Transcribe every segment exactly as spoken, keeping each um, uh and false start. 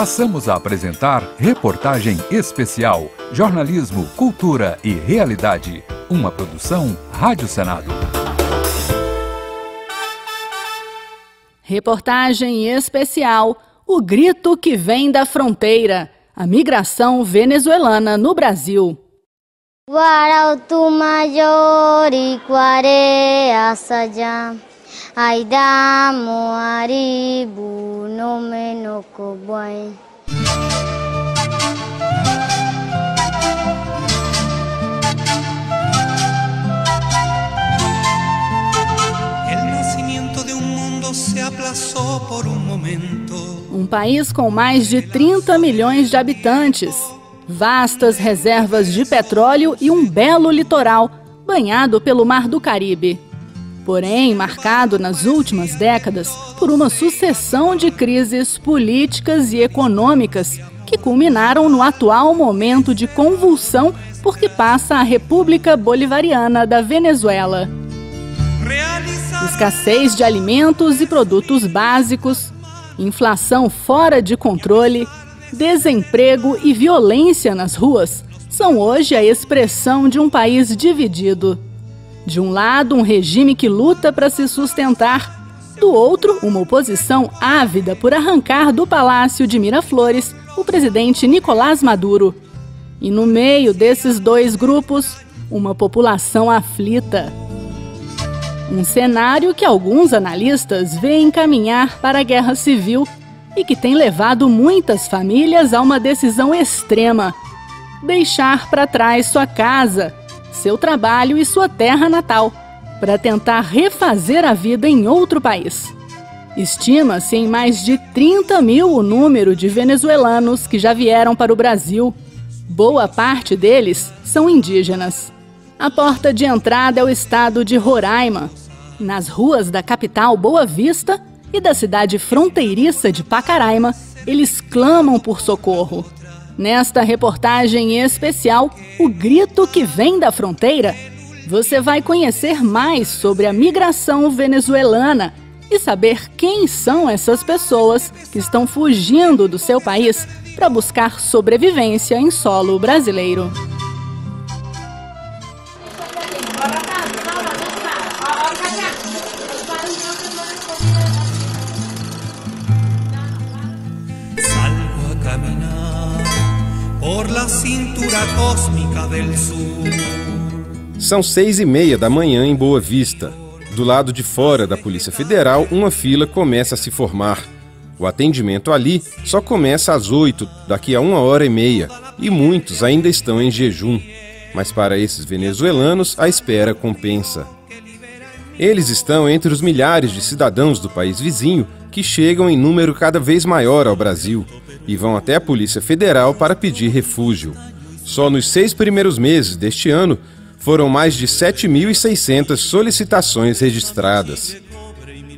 Passamos a apresentar Reportagem Especial, Jornalismo, Cultura e Realidade, uma produção Rádio Senado. Reportagem Especial, O Grito que Vem da Fronteira, a migração venezuelana no Brasil. Warao tu maior e quarea saja. Aidamo aribu no menocoboi. Um país com mais de trinta milhões de habitantes, vastas reservas de petróleo e um belo litoral, banhado pelo Mar do Caribe. Porém, marcado nas últimas décadas por uma sucessão de crises políticas e econômicas que culminaram no atual momento de convulsão por que passa a República Bolivariana da Venezuela. Escassez de alimentos e produtos básicos, inflação fora de controle, desemprego e violência nas ruas são hoje a expressão de um país dividido. De um lado, um regime que luta para se sustentar. Do outro, uma oposição ávida por arrancar do Palácio de Miraflores o presidente Nicolás Maduro. E no meio desses dois grupos, uma população aflita. Um cenário que alguns analistas veem caminhar para a guerra civil e que tem levado muitas famílias a uma decisão extrema: deixar para trás sua casa, seu trabalho e sua terra natal, para tentar refazer a vida em outro país. Estima-se em mais de trinta mil o número de venezuelanos que já vieram para o Brasil. Boa parte deles são indígenas. A porta de entrada é o estado de Roraima. Nas ruas da capital Boa Vista e da cidade fronteiriça de Pacaraima, eles clamam por socorro. Nesta reportagem especial, O Grito que Vem da Fronteira, você vai conhecer mais sobre a migração venezuelana e saber quem são essas pessoas que estão fugindo do seu país para buscar sobrevivência em solo brasileiro. São seis e meia da manhã em Boa Vista. Do lado de fora da Polícia Federal, uma fila começa a se formar. O atendimento ali só começa às oito, daqui a uma hora e meia, e muitos ainda estão em jejum. Mas para esses venezuelanos, a espera compensa. Eles estão entre os milhares de cidadãos do país vizinho que chegam em número cada vez maior ao Brasil e vão até a Polícia Federal para pedir refúgio. Só nos seis primeiros meses deste ano, foram mais de sete mil e seiscentas solicitações registradas.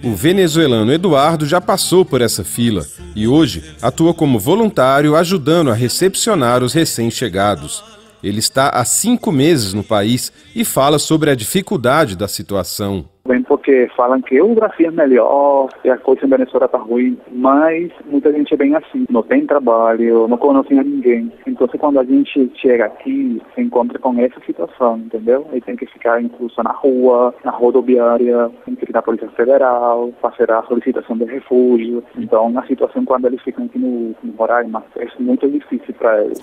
O venezuelano Eduardo já passou por essa fila e hoje atua como voluntário ajudando a recepcionar os recém-chegados. Ele está há cinco meses no país e fala sobre a dificuldade da situação. Vem porque falam que o Brasil é melhor, que a coisa em Venezuela está ruim, mas muita gente é bem assim, não tem trabalho, não conhecem a ninguém. Então, quando a gente chega aqui, se encontra com essa situação, entendeu? E tem que ficar incluso na rua, na rodoviária, tem que ir na Polícia Federal, fazer a solicitação de refúgio. Então, a situação quando eles ficam aqui no, no Roraima é muito difícil para eles.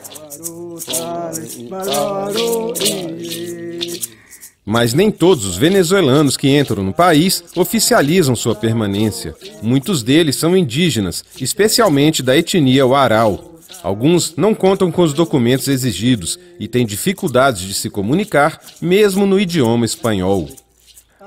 Mas nem todos os venezuelanos que entram no país oficializam sua permanência. Muitos deles são indígenas, especialmente da etnia Warao. Alguns não contam com os documentos exigidos e têm dificuldades de se comunicar, mesmo no idioma espanhol.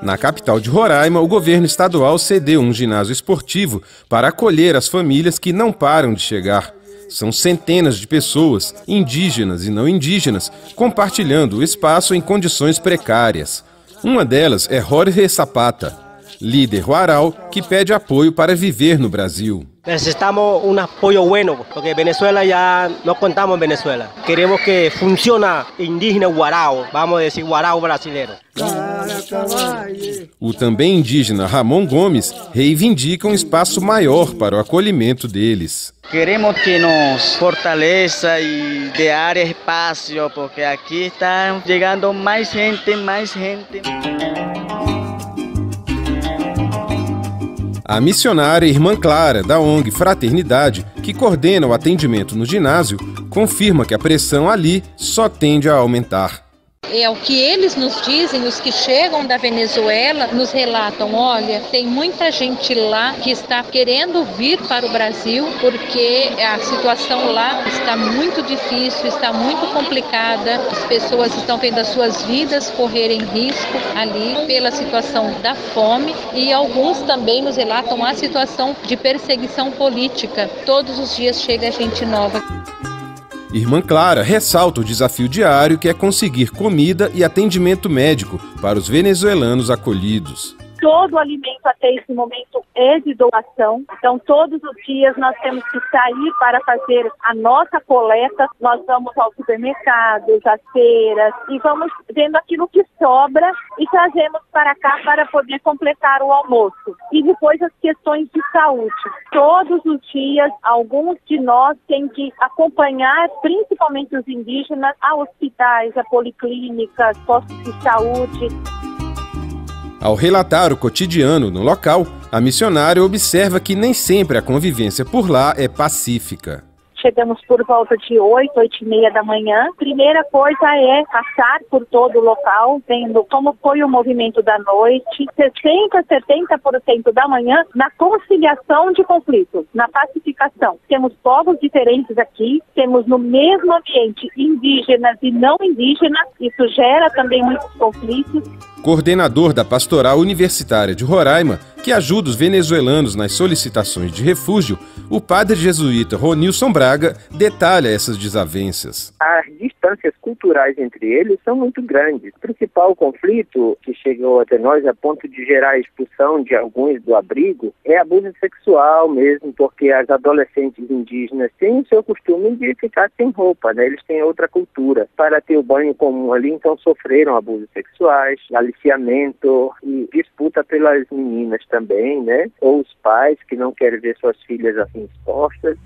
Na capital de Roraima, o governo estadual cedeu um ginásio esportivo para acolher as famílias que não param de chegar. São centenas de pessoas, indígenas e não indígenas, compartilhando o espaço em condições precárias. Uma delas é Jorge Zapata. líder Warao, que pede apoio para viver no Brasil. Necessitamos um apoio bueno, porque Venezuela já não contamos em Venezuela. Queremos que funcione indígena Warao, vamos dizer Warao brasileiro. O também indígena Ramon Gomes reivindica um espaço maior para o acolhimento deles. Queremos que nos fortaleça e dê área e espaço, porque aqui está chegando mais gente, mais gente. A missionária Irmã Clara, da O N G Fraternidade, que coordena o atendimento no ginásio, confirma que a pressão ali só tende a aumentar. É o que eles nos dizem, os que chegam da Venezuela, nos relatam, olha, tem muita gente lá que está querendo vir para o Brasil porque a situação lá está muito difícil, está muito complicada, as pessoas estão vendo as suas vidas correrem risco ali pela situação da fome e alguns também nos relatam a situação de perseguição política. Todos os dias chega gente nova. Irmã Clara ressalta o desafio diário que é conseguir comida e atendimento médico para os venezuelanos acolhidos. Todo o alimento até esse momento é de doação, então todos os dias nós temos que sair para fazer a nossa coleta. Nós vamos aos supermercados, às feiras e vamos vendo aquilo que sobra e trazemos para cá para poder completar o almoço. E depois as questões de saúde. Todos os dias, alguns de nós têm que acompanhar, principalmente os indígenas, a hospitais, a policlínicas, postos de saúde. Ao relatar o cotidiano no local, a missionária observa que nem sempre a convivência por lá é pacífica. Chegamos por volta de oito, oito e meia da manhã. Primeira coisa é passar por todo o local, vendo como foi o movimento da noite. sessenta, setenta por cento da manhã na conciliação de conflitos, na pacificação. Temos povos diferentes aqui, temos no mesmo ambiente indígenas e não indígenas. Isso gera também muitos conflitos. Coordenador da Pastoral Universitária de Roraima, que ajuda os venezuelanos nas solicitações de refúgio, o padre jesuíta Ronilson Braga detalha essas desavenças. As distâncias culturais entre eles são muito grandes. O principal conflito que chegou até nós a ponto de gerar a expulsão de alguns do abrigo é abuso sexual mesmo, porque as adolescentes indígenas têm o seu costume de ficar sem roupa, né? Eles têm outra cultura. Para ter o banho comum ali, então sofreram abusos sexuais, aliciamento e disputa pelas meninas também, né? Ou os pais que não querem ver suas filhas assim expostas.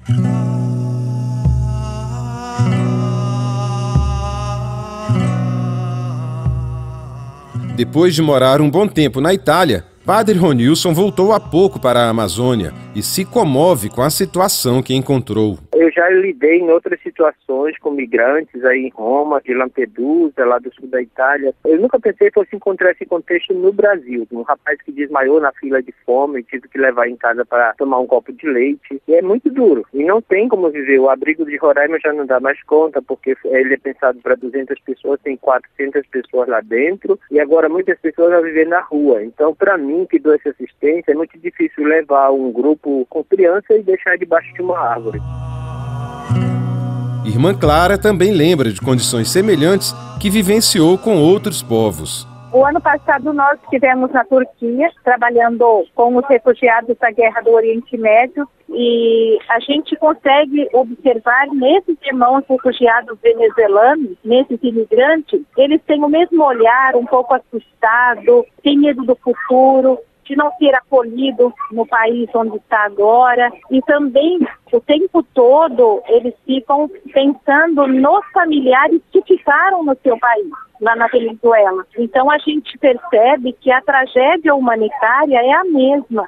Depois de morar um bom tempo na Itália, padre Ronilson voltou há pouco para a Amazônia e se comove com a situação que encontrou. Eu já lidei em outras situações com migrantes aí em Roma, de Lampedusa, lá do sul da Itália. Eu nunca pensei que fosse encontrar esse contexto no Brasil. Um rapaz que desmaiou na fila de fome, tive que levar em casa para tomar um copo de leite. E é muito duro. E não tem como viver. O abrigo de Roraima já não dá mais conta, porque ele é pensado para duzentas pessoas, tem quatrocentas pessoas lá dentro. E agora muitas pessoas vão viver na rua. Então, para mim, que dou essa assistência, é muito difícil levar um grupo com criança e deixar debaixo de uma árvore. Irmã Clara também lembra de condições semelhantes que vivenciou com outros povos. O ano passado nós estivemos na Turquia, trabalhando com os refugiados da Guerra do Oriente Médio, e a gente consegue observar nesses irmãos refugiados venezuelanos, nesses imigrantes, eles têm o mesmo olhar, um pouco assustado, têm medo do futuro, de não ser acolhido no país onde está agora. E também, o tempo todo, eles ficam pensando nos familiares que ficaram no seu país, lá na Venezuela. Então, a gente percebe que a tragédia humanitária é a mesma.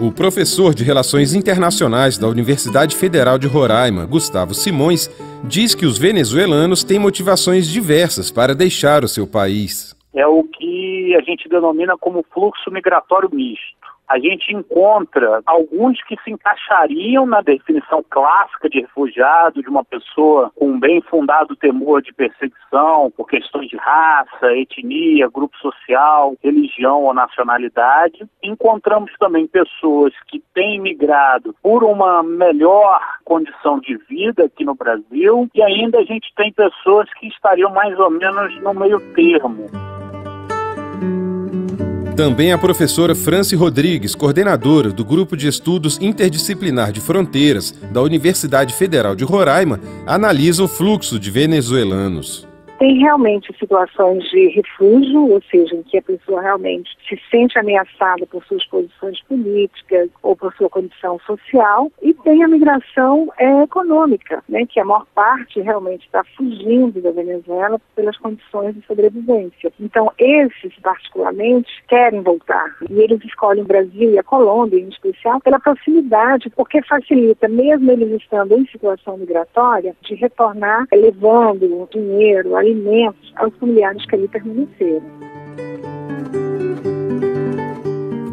O professor de Relações Internacionais da Universidade Federal de Roraima, Gustavo Simões, diz que os venezuelanos têm motivações diversas para deixar o seu país. É o que a gente denomina como fluxo migratório misto. A gente encontra alguns que se encaixariam na definição clássica de refugiado, de uma pessoa com um bem fundado temor de perseguição por questões de raça, etnia, grupo social, religião ou nacionalidade. Encontramos também pessoas que têm migrado por uma melhor condição de vida aqui no Brasil e ainda a gente tem pessoas que estariam mais ou menos no meio termo. Também a professora France Rodrigues, coordenadora do Grupo de Estudos Interdisciplinar de Fronteiras da Universidade Federal de Roraima, analisa o fluxo de venezuelanos. Tem realmente situações de refúgio, ou seja, em que a pessoa realmente se sente ameaçada por suas posições políticas ou por sua condição social, e tem a migração é, econômica, né, que a maior parte realmente está fugindo da Venezuela pelas condições de sobrevivência. Então, esses particularmente querem voltar, e eles escolhem o Brasil e a Colômbia, em especial, pela proximidade, porque facilita, mesmo eles estando em situação migratória, de retornar levando dinheiro, alimentos aos familiares que ali permaneceram.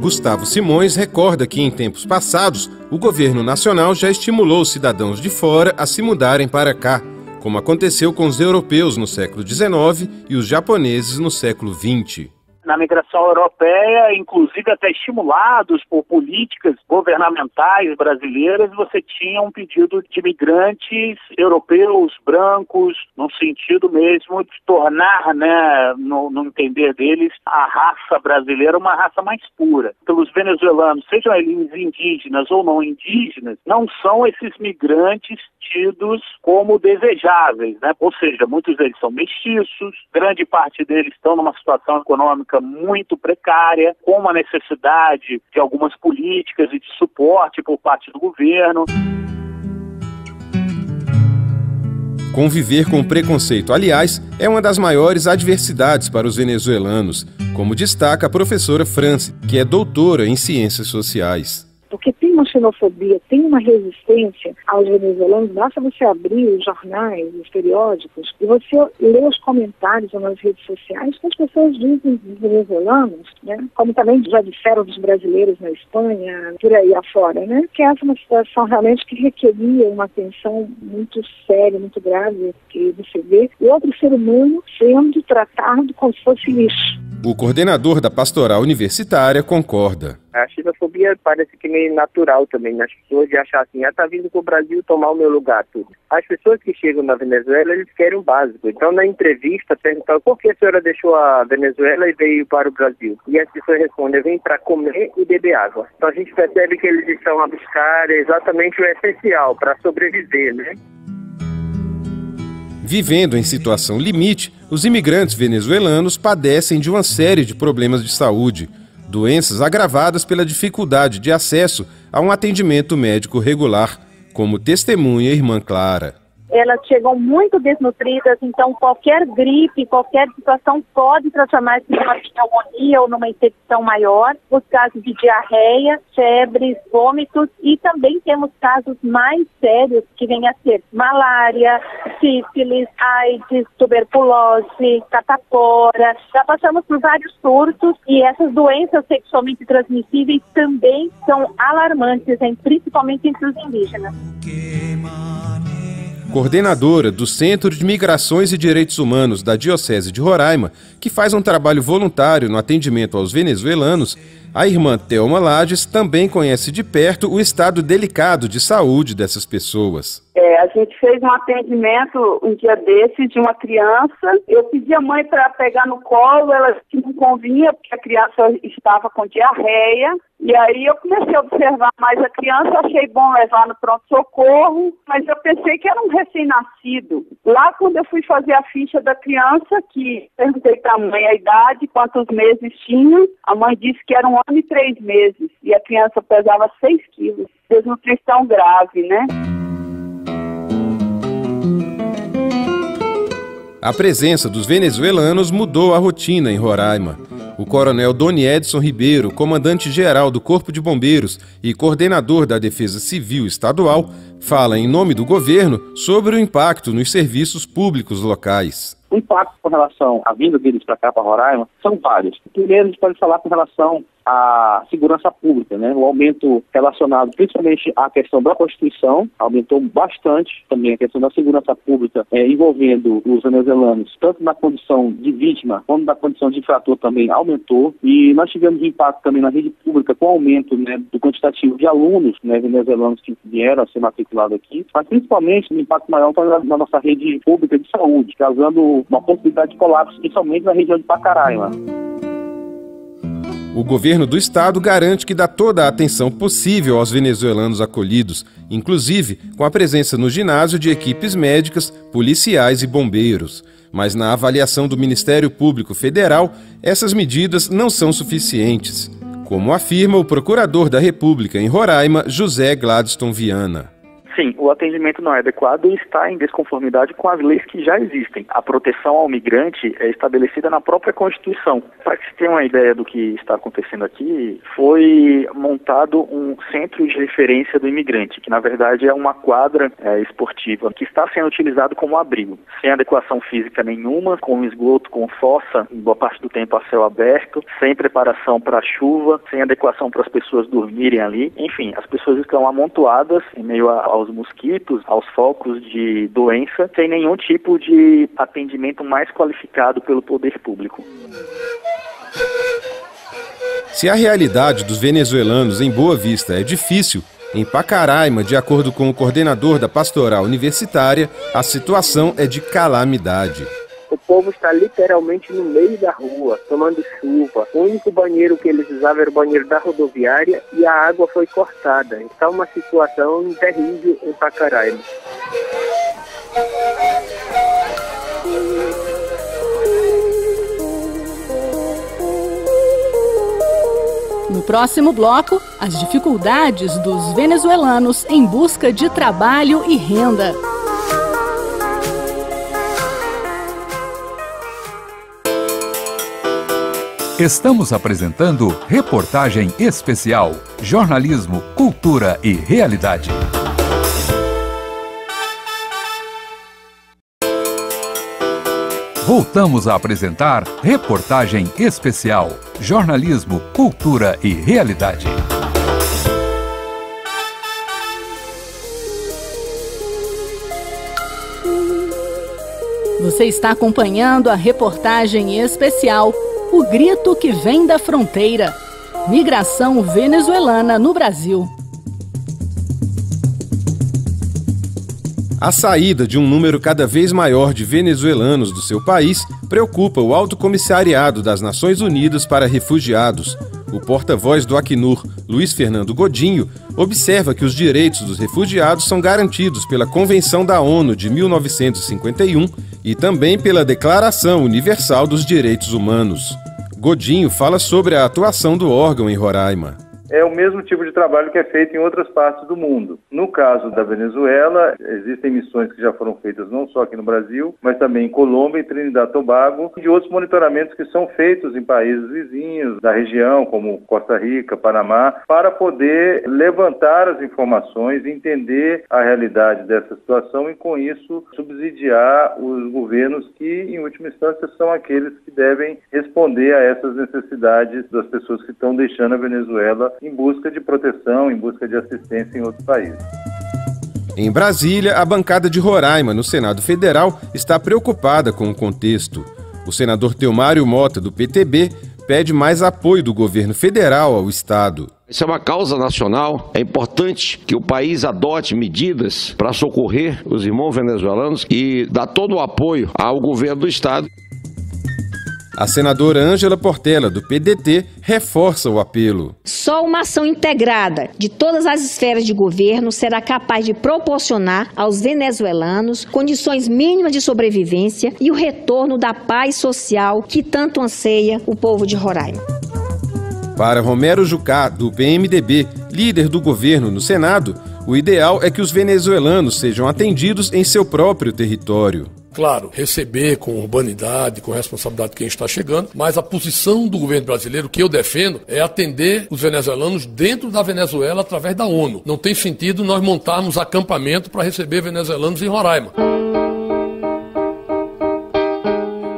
Gustavo Simões recorda que, em tempos passados, o governo nacional já estimulou os cidadãos de fora a se mudarem para cá, como aconteceu com os europeus no século dezenove e os japoneses no século vinte. Na migração europeia, inclusive até estimulados por políticas governamentais brasileiras, você tinha um pedido de migrantes europeus, brancos, no sentido mesmo de tornar, né, no, no entender deles, a raça brasileira uma raça mais pura. Pelos venezuelanos, sejam eles indígenas ou não indígenas, não são esses migrantes tidos como desejáveis, né? Ou seja, muitos deles são mestiços, grande parte deles estão numa situação econômica muito precária, com uma necessidade de algumas políticas e de suporte por parte do governo. Conviver com preconceito, aliás, é uma das maiores adversidades para os venezuelanos, como destaca a professora France, que é doutora em ciências sociais. Porque tem uma xenofobia, tem uma resistência aos venezuelanos. Basta você abrir os jornais, os periódicos, e você lê os comentários nas redes sociais que as pessoas dizem dos venezuelanos, né? Como também já disseram dos brasileiros na Espanha, por aí afora, né? Que essa é uma situação realmente que requeria uma atenção muito séria, muito grave, que você vê o outro ser humano sendo tratado como se fosse lixo. O coordenador da Pastoral Universitária concorda. A xenofobia parece que meio natural também, né? As pessoas de achar assim, ah, tá vindo pro Brasil tomar o meu lugar, tudo. As pessoas que chegam na Venezuela, eles querem o básico. Então, na entrevista, perguntam, por que a senhora deixou a Venezuela e veio para o Brasil? E as pessoas respondem, eu vim para comer e beber água. Então, a gente percebe que eles estão a buscar exatamente o essencial para sobreviver, né? Vivendo em situação limite, os imigrantes venezuelanos padecem de uma série de problemas de saúde, doenças agravadas pela dificuldade de acesso a um atendimento médico regular, como testemunha a irmã Clara. Elas chegam muito desnutridas, então qualquer gripe, qualquer situação pode transformar-se numa pneumonia ou numa infecção maior. Os casos de diarreia, febres, vômitos, e também temos casos mais sérios que vêm a ser malária, sífilis, AIDS, tuberculose, catapora. Já passamos por vários surtos, e essas doenças sexualmente transmissíveis também são alarmantes, hein? Principalmente entre os indígenas. Coordenadora do Centro de Migrações e Direitos Humanos da Diocese de Roraima, que faz um trabalho voluntário no atendimento aos venezuelanos, a irmã Thelma Lages também conhece de perto o estado delicado de saúde dessas pessoas. É, a gente fez um atendimento um dia desse de uma criança. Eu pedi a mãe para pegar no colo, ela não convinha porque a criança estava com diarreia. E aí eu comecei a observar mais a criança, achei bom levar no pronto-socorro, mas eu pensei que era um recém-nascido. Lá quando eu fui fazer a ficha da criança, que perguntei para a mãe a idade, quantos meses tinha, a mãe disse que era um ano e três meses, e a criança pesava seis quilos. Desnutrição grave, né? A presença dos venezuelanos mudou a rotina em Roraima. O coronel Doni Edson Ribeiro, comandante-geral do Corpo de Bombeiros e coordenador da Defesa Civil Estadual, fala em nome do governo sobre o impacto nos serviços públicos locais. O impacto com relação à vinda deles para cá, para Roraima, são vários. Primeiro, a gente pode falar com relação a segurança pública, né? O aumento relacionado principalmente à questão da prostituição aumentou bastante, também a questão da segurança pública é, envolvendo os venezuelanos, tanto na condição de vítima quanto na condição de infrator também aumentou, e nós tivemos um impacto também na rede pública com o aumento, né, do quantitativo de alunos, né, venezuelanos que vieram a ser matriculados aqui, mas principalmente um impacto maior na nossa rede pública de saúde, causando uma possibilidade de colapso, principalmente na região de Pacaraima. O governo do estado garante que dá toda a atenção possível aos venezuelanos acolhidos, inclusive com a presença no ginásio de equipes médicas, policiais e bombeiros. Mas na avaliação do Ministério Público Federal, essas medidas não são suficientes, como afirma o procurador da República em Roraima, José Gladstone Viana. Sim, o atendimento não é adequado e está em desconformidade com as leis que já existem. A proteção ao migrante é estabelecida na própria Constituição. Para que se tenha uma ideia do que está acontecendo aqui, foi montado um centro de referência do imigrante, que na verdade é uma quadra é, esportiva, que está sendo utilizado como abrigo, sem adequação física nenhuma, com esgoto, com fossa, em boa parte do tempo a céu aberto, sem preparação para a chuva, sem adequação para as pessoas dormirem ali. Enfim, as pessoas estão amontoadas em meio ao aos mosquitos, aos focos de doença, sem nenhum tipo de atendimento mais qualificado pelo poder público. Se a realidade dos venezuelanos em Boa Vista é difícil, em Pacaraima, de acordo com o coordenador da Pastoral Universitária, a situação é de calamidade. O povo está literalmente no meio da rua, tomando chuva. O único banheiro que eles usavam era o banheiro da rodoviária e a água foi cortada. Está uma situação terrível em Pacaraima. No próximo bloco, as dificuldades dos venezuelanos em busca de trabalho e renda. Estamos apresentando Reportagem Especial, jornalismo, cultura e realidade. Voltamos a apresentar Reportagem Especial, jornalismo, cultura e realidade. Você está acompanhando a Reportagem Especial, O Grito que Vem da Fronteira. Migração venezuelana no Brasil. A saída de um número cada vez maior de venezuelanos do seu país preocupa o Alto Comissariado das Nações Unidas para Refugiados. O porta-voz do Acnur, Luiz Fernando Godinho, observa que os direitos dos refugiados são garantidos pela Convenção da ONU de mil novecentos e cinquenta e um e também pela Declaração Universal dos Direitos Humanos. Godinho fala sobre a atuação do órgão em Roraima. É o mesmo tipo de trabalho que é feito em outras partes do mundo. No caso da Venezuela, existem missões que já foram feitas não só aqui no Brasil, mas também em Colômbia, em Trinidad e Tobago, e de outros monitoramentos que são feitos em países vizinhos da região, como Costa Rica, Panamá, para poder levantar as informações, entender a realidade dessa situação e, com isso, subsidiar os governos que, em última instância, são aqueles que devem responder a essas necessidades das pessoas que estão deixando a Venezuela em busca de proteção, em busca de assistência em outros países. Em Brasília, a bancada de Roraima, no Senado Federal, está preocupada com o contexto. O senador Teomário Mota, do P T B, pede mais apoio do governo federal ao estado. Isso é uma causa nacional. É importante que o país adote medidas para socorrer os irmãos venezuelanos e dar todo o apoio ao governo do estado. A senadora Ângela Portela, do P D T, reforça o apelo. Só uma ação integrada de todas as esferas de governo será capaz de proporcionar aos venezuelanos condições mínimas de sobrevivência e o retorno da paz social que tanto anseia o povo de Roraima. Para Romero Jucá, do P M D B, líder do governo no Senado, o ideal é que os venezuelanos sejam atendidos em seu próprio território. Claro, receber com urbanidade, com responsabilidade quem está chegando, mas a posição do governo brasileiro que eu defendo é atender os venezuelanos dentro da Venezuela através da ONU. Não tem sentido nós montarmos acampamento para receber venezuelanos em Roraima.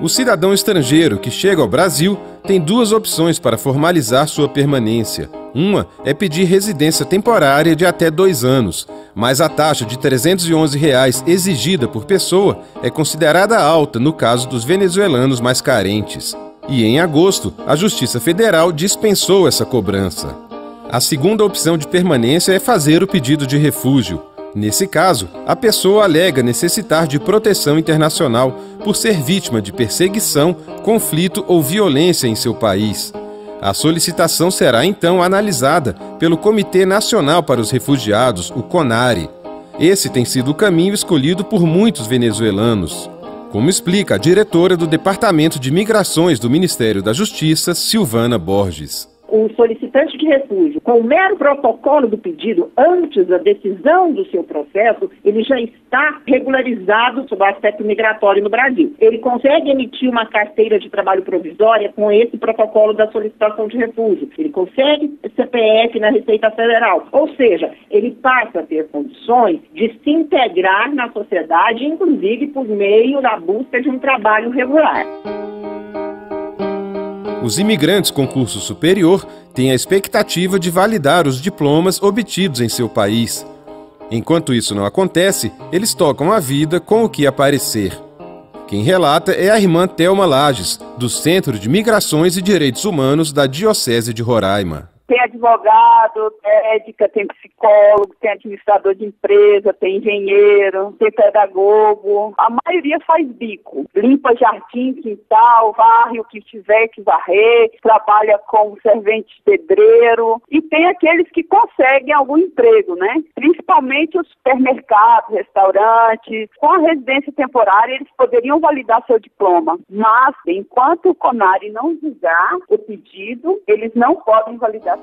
O cidadão estrangeiro que chega ao Brasil tem duas opções para formalizar sua permanência. Uma é pedir residência temporária de até dois anos, mas a taxa de trezentos e onze reais exigida por pessoa é considerada alta no caso dos venezuelanos mais carentes. E em agosto, a Justiça Federal dispensou essa cobrança. A segunda opção de permanência é fazer o pedido de refúgio. Nesse caso, a pessoa alega necessitar de proteção internacional por ser vítima de perseguição, conflito ou violência em seu país. A solicitação será então analisada pelo Comitê Nacional para os Refugiados, o CONARE. Esse tem sido o caminho escolhido por muitos venezuelanos, como explica a diretora do Departamento de Migrações do Ministério da Justiça, Silvana Borges. Um solicitante de refúgio, com o mero protocolo do pedido, antes da decisão do seu processo, ele já está regularizado sob o aspecto migratório no Brasil. Ele consegue emitir uma carteira de trabalho provisória com esse protocolo da solicitação de refúgio. Ele consegue C P F na Receita Federal. Ou seja, ele passa a ter condições de se integrar na sociedade, inclusive por meio da busca de um trabalho regular. Os imigrantes com curso superior têm a expectativa de validar os diplomas obtidos em seu país. Enquanto isso não acontece, eles tocam a vida com o que aparecer. Quem relata é a irmã Thelma Lages, do Centro de Migrações e Direitos Humanos da Diocese de Roraima. Tem advogado, médica, tem psicólogo, tem administrador de empresa, tem engenheiro, tem pedagogo. A maioria faz bico. Limpa jardim, quintal, varre o que tiver que varrer, trabalha como servente pedreiro. E tem aqueles que conseguem algum emprego, né? Principalmente os supermercados, restaurantes. Com a residência temporária, eles poderiam validar seu diploma. Mas, enquanto o CONARE não julgar o pedido, eles não podem validar.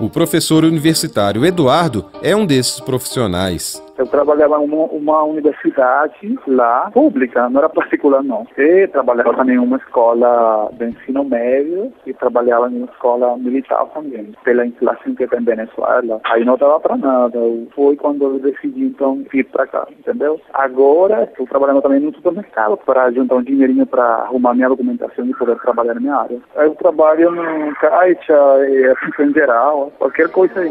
O professor universitário Eduardo é um desses profissionais. Eu trabalhava em uma, uma universidade lá, pública, não era particular não. E trabalhava também em uma escola de ensino médio e trabalhava em uma escola militar também, pela inflação que tem em Venezuela. Aí não dava para nada. Foi quando eu decidi, então, vir para cá, entendeu? Agora, estou trabalhando também no supermercado para juntar um dinheirinho para arrumar minha documentação e poder trabalhar na minha área. Aí eu trabalho no caixa e assim em geral, qualquer coisa aí.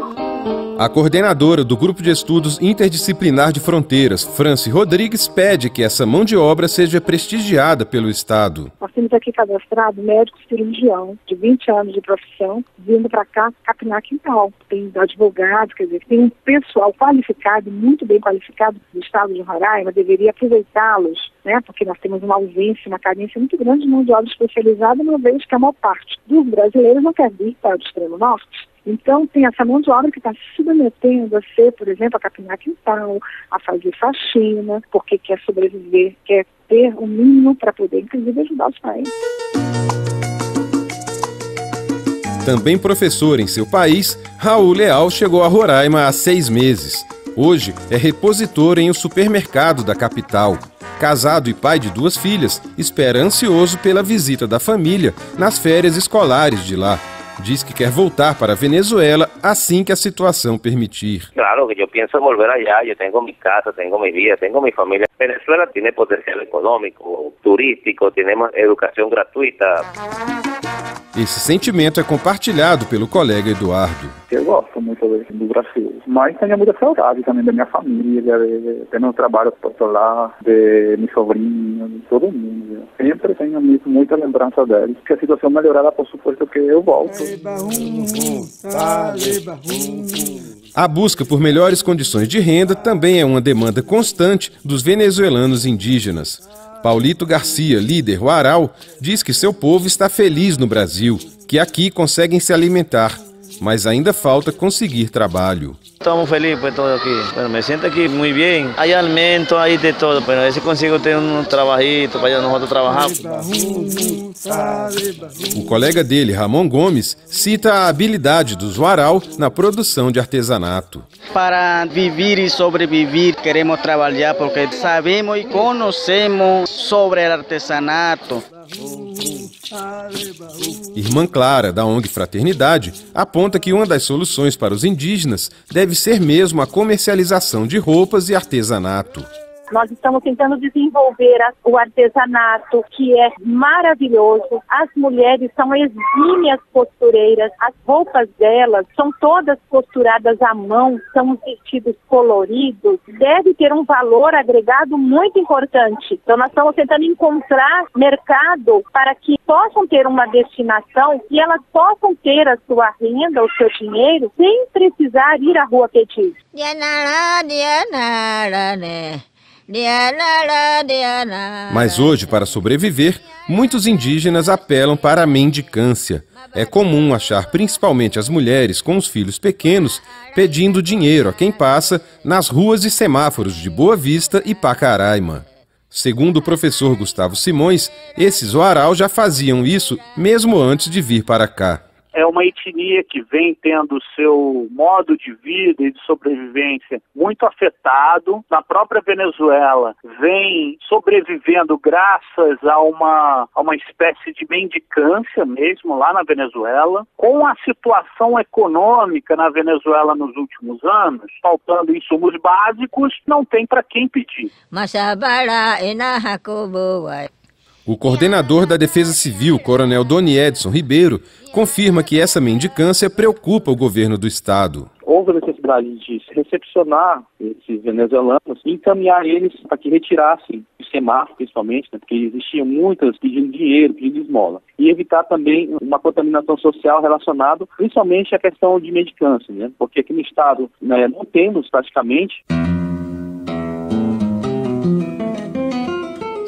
A coordenadora do Grupo de Estudos Interdisciplinar de Fronteiras, France Rodrigues, pede que essa mão de obra seja prestigiada pelo Estado. Nós temos aqui cadastrado médico cirurgião de vinte anos de profissão, vindo para cá capinar quintal. Tem advogado, quer dizer, tem um pessoal qualificado, muito bem qualificado do Estado de Roraima, deveria aproveitá-los, né? Porque nós temos uma ausência, uma carência muito grande de mão de obra especializada, uma vez que a maior parte dos brasileiros não quer vir para o extremo norte. Então, tem essa mão de obra que está se submetendo a ser, por exemplo, a capinar quintal, a fazer faxina, porque quer sobreviver, quer ter o mínimo para poder, inclusive, ajudar os pais. Também professor em seu país, Raul Leal chegou a Roraima há seis meses. Hoje é repositor em um supermercado da capital. Casado e pai de duas filhas, espera ansioso pela visita da família nas férias escolares de lá. Diz que quer voltar para a Venezuela assim que a situação permitir. Claro que eu penso em voltar allá, eu tenho minha casa, tenho minha vida, tenho minha família. Venezuela tem potencial econômico, turístico, tem educação gratuita. Esse sentimento é compartilhado pelo colega Eduardo. Eu gosto muito do Brasil, mas tenho muita saudade também da minha família, do meu trabalho lá, de meus sobrinhos, de todo mundo. Sempre tenho muita lembrança deles. Se a situação melhorada, por suposto que eu volto. A busca por melhores condições de renda também é uma demanda constante dos venezuelanos indígenas. Paulito Garcia, líder Warao, diz que seu povo está feliz no Brasil, que aqui conseguem se alimentar, mas ainda falta conseguir trabalho. Estamos felizes por todo aqui. Bueno, me sinto aqui muito bem. Há alimento, há de todo, mas a ver consigo ter um trabalhito para nós trabalharmos. O colega dele, Ramon Gomes, cita a habilidade dos Warao na produção de artesanato. Para viver e sobreviver, queremos trabalhar porque sabemos e conhecemos sobre o artesanato. Irmã Clara, da ONG Fraternidade, aponta que uma das soluções para os indígenas deve ser mesmo a comercialização de roupas e artesanato. Nós estamos tentando desenvolver o artesanato, que é maravilhoso. As mulheres são exímias costureiras, as roupas delas são todas costuradas à mão, são vestidos coloridos. Deve ter um valor agregado muito importante. Então nós estamos tentando encontrar mercado para que possam ter uma destinação e elas possam ter a sua renda, o seu dinheiro, sem precisar ir à rua pedir. Mas hoje, para sobreviver, muitos indígenas apelam para a mendicância. É comum achar principalmente as mulheres com os filhos pequenos pedindo dinheiro a quem passa nas ruas e semáforos de Boa Vista e Pacaraima. Segundo o professor Gustavo Simões, esses Warao já faziam isso mesmo antes de vir para cá. É uma etnia que vem tendo o seu modo de vida e de sobrevivência muito afetado. Na própria Venezuela, vem sobrevivendo graças a uma, a uma espécie de mendicância mesmo lá na Venezuela. Com a situação econômica na Venezuela nos últimos anos, faltando insumos básicos, não tem para quem pedir. O coordenador da Defesa Civil, Coronel Doni Edson Ribeiro, confirma que essa mendicância preocupa o governo do estado. Houve a necessidade de recepcionar esses venezuelanos e encaminhar eles para que retirassem o semáforo, principalmente, né, porque existiam muitas pedindo dinheiro, pedindo esmola. E evitar também uma contaminação social relacionada principalmente à questão de mendicância, né, porque aqui no estado, né, não temos praticamente...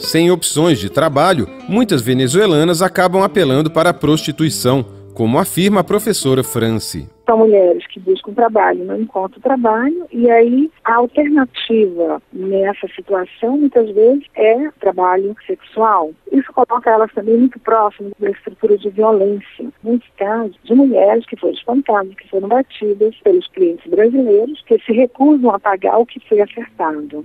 Sem opções de trabalho, muitas venezuelanas acabam apelando para a prostituição, como afirma a professora France. São mulheres que buscam trabalho, não encontram trabalho, e aí a alternativa nessa situação, muitas vezes, é trabalho sexual. Isso coloca elas também muito próximo da estrutura de violência. Muitos casos de mulheres que foram espantadas, que foram batidas pelos clientes brasileiros, que se recusam a pagar o que foi acertado.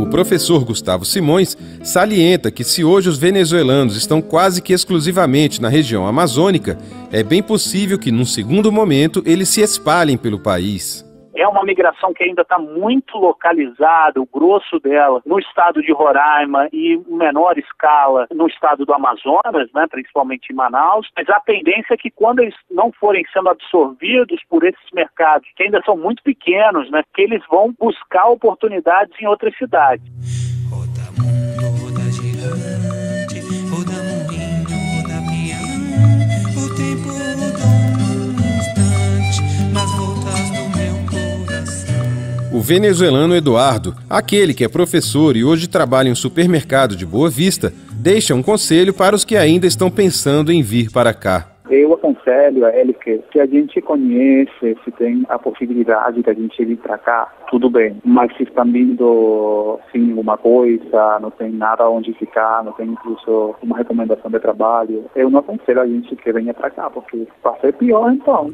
O professor Gustavo Simões salienta que se hoje os venezuelanos estão quase que exclusivamente na região amazônica, é bem possível que, num segundo momento, eles se espalhem pelo país. É uma migração que ainda está muito localizada, o grosso dela, no estado de Roraima e, em menor escala, no estado do Amazonas, né, principalmente em Manaus. Mas a tendência é que, quando eles não forem sendo absorvidos por esses mercados, que ainda são muito pequenos, né, que eles vão buscar oportunidades em outras cidades. O venezuelano Eduardo, aquele que é professor e hoje trabalha em um supermercado de Boa Vista, deixa um conselho para os que ainda estão pensando em vir para cá. Eu aconselho a ele que, se a gente conhece, se tem a possibilidade de a gente vir para cá, tudo bem. Mas se estão vindo sem alguma coisa, não tem nada onde ficar, não tem incluso uma recomendação de trabalho, eu não aconselho a gente que venha para cá, porque vai ser pior então.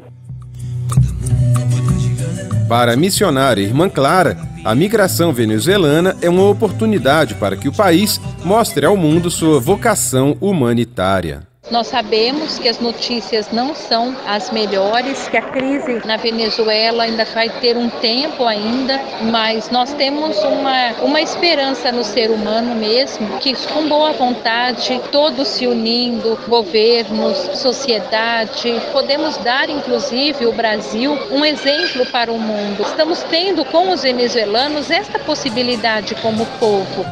Para a missionária Irmã Clara, a migração venezuelana é uma oportunidade para que o país mostre ao mundo sua vocação humanitária. Nós sabemos que as notícias não são as melhores, que a crise na Venezuela ainda vai ter um tempo ainda, mas nós temos uma, uma esperança no ser humano mesmo, que com boa vontade, todos se unindo, governos, sociedade, podemos dar inclusive o Brasil um exemplo para o mundo. Estamos tendo com os venezuelanos esta possibilidade como povo.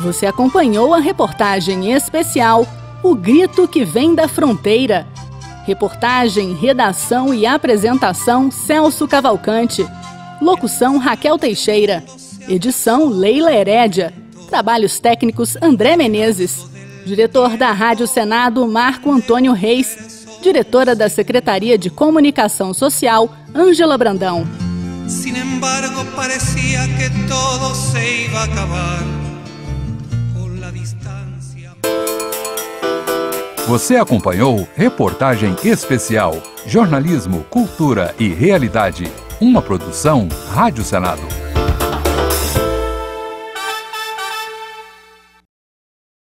Você acompanhou a reportagem especial O Grito que Vem da Fronteira. Reportagem, redação e apresentação Celso Cavalcante. Locução Raquel Teixeira. Edição Leila Herédia. Trabalhos técnicos André Menezes. Diretor da Rádio Senado Marco Antônio Reis. Diretora da Secretaria de Comunicação Social Ângela Brandão. Sin embargo, parecia que todo se iba a acabar. Você acompanhou Reportagem Especial, Jornalismo, Cultura e Realidade. Uma produção Rádio Senado.